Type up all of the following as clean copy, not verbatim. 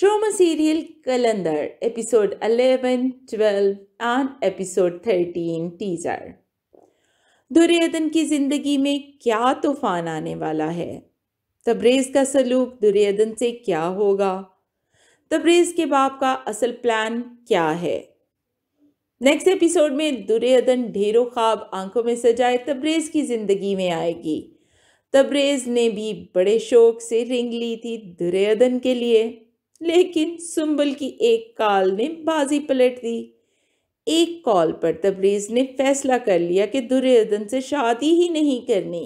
Shome serial Kalandar episode 11, 12 and episode 13 teaser. Duryodhan की जिंदगी में क्या तूफान आने वाला है? तबरेज का सलूक दुर्योधन से क्या होगा? तबरेज के बाप का असल प्लान क्या है? नेक्स्ट एपिसोड में दुर्योधन ढेरों ख्वाब आंखों में सजाए तबरेज की जिंदगी में आएगी। तबरेज ने भी बड़े शौक से रिंग ली थी दुर्योधन के लिए, लेकिन सुंबल की एक कॉल ने बाजी पलट दी। एक कॉल पर तबरेज ने फैसला कर लिया कि दुर्योधन से शादी ही नहीं करनी।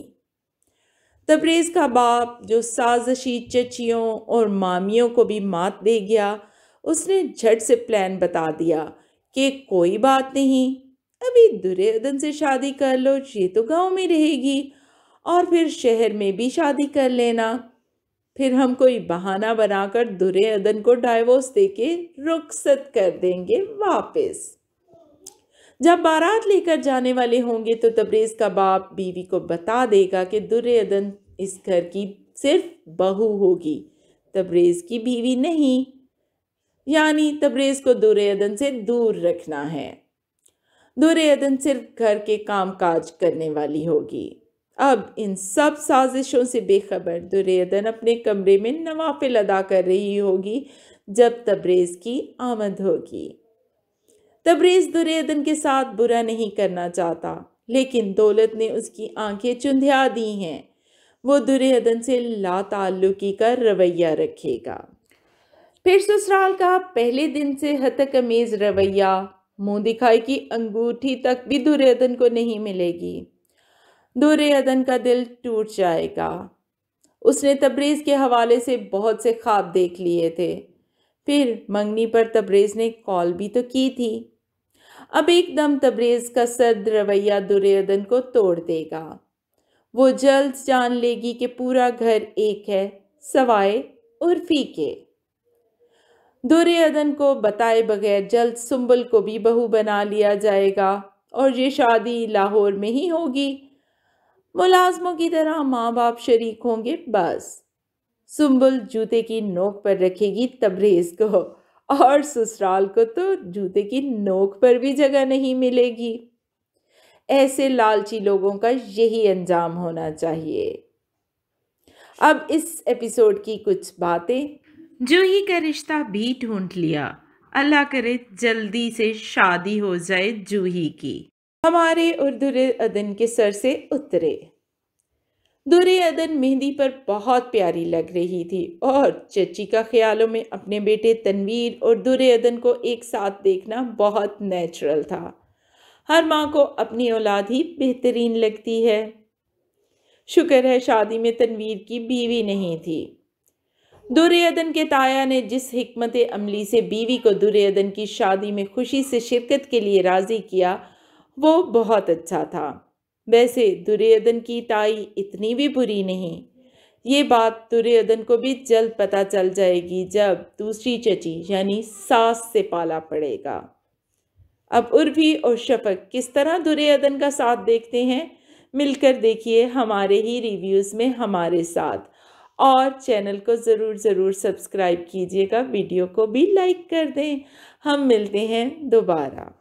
तबरेज का बाप जो साजिशी चचियों और मामियों को भी मात दे गया, उसने झट से प्लान बता दिया कि कोई बात नहीं, अभी दुर्योधन से शादी कर लो, ये तो गांव में रहेगी और फिर शहर में भी शादी कर लेना, फिर हम कोई बहाना बनाकर दुर्योधन को डाइवोर्स देके रुखसत कर देंगे वापस। जब बारात लेकर जाने वाले होंगे तो तबरेज का बाप बीवी को बता देगा कि दुर्योधन इस घर की सिर्फ बहू होगी, तबरेज की बीवी नहीं, यानी तबरेज को दुर्योधन से दूर रखना है। दुर्योधन सिर्फ घर के कामकाज करने वाली होगी। अब इन सब साजिशों से बेखबर दुर्योधन अपने कमरे में नवाफिल अदा कर रही होगी जब तबरेज की आमद होगी। तबरेज दुर्योधन के साथ बुरा नहीं करना चाहता, लेकिन दौलत ने उसकी आंखें चुंधिया दी हैं। वो दुर्योधन से लाताल्लुकी का रवैया रखेगा। फिर ससुराल का पहले दिन से हतकमेज रवैया, मुंह दिखाई की अंगूठी तक भी दुर्योधन को नहीं मिलेगी। दुर्योधन का दिल टूट जाएगा। उसने तबरेज के हवाले से बहुत से ख्वाब देख लिए थे। फिर मंगनी पर तबरेज ने कॉल भी तो की थी। अब एकदम तबरेज का सर्द रवैया दुर्योधन को तोड़ देगा। वो जल्द जान लेगी कि पूरा घर एक है सवाए उर्फी के। दुर्योधन को बताए बगैर जल्द सुंबल को भी बहू बना लिया जाएगा और ये शादी लाहौर में ही होगी। मुलाजमों की तरह माँ बाप शरीक होंगे। बस सुंबल जूते की नोक पर रखेगी तबरेज को और ससुराल को तो जूते की नोक पर भी जगह नहीं मिलेगी। ऐसे लालची लोगों का यही अंजाम होना चाहिए। अब इस एपिसोड की कुछ बातें। जूही का रिश्ता भी ढूंढ लिया, अल्लाह करे जल्दी से शादी हो जाए जूही की। हमारे और दुर्योधन के सर से उतरे। दुर्योधन मेहंदी पर बहुत प्यारी लग रही थी और चची का ख्यालों में अपने बेटे तनवीर और दुर्योधन को एक साथ देखना बहुत नेचुरल था। हर माँ को अपनी औलाद ही बेहतरीन लगती है। शुक्र है शादी में तनवीर की बीवी नहीं थी। दुर्योधन के ताया ने जिस हिकमत अमली से बीवी को दुर्योधन की शादी में खुशी से शिरकत के लिए राज़ी किया वो बहुत अच्छा था। वैसे दुर्योधन की ताई इतनी भी बुरी नहीं। ये बात दुर्योधन को भी जल्द पता चल जाएगी जब दूसरी चची यानी सास से पाला पड़ेगा। अब उर्वी और शफक किस तरह दुर्योधन का साथ देखते हैं, मिलकर देखिए हमारे ही रिव्यूज़ में हमारे साथ, और चैनल को ज़रूर सब्सक्राइब कीजिएगा। वीडियो को भी लाइक कर दें। हम मिलते हैं दोबारा।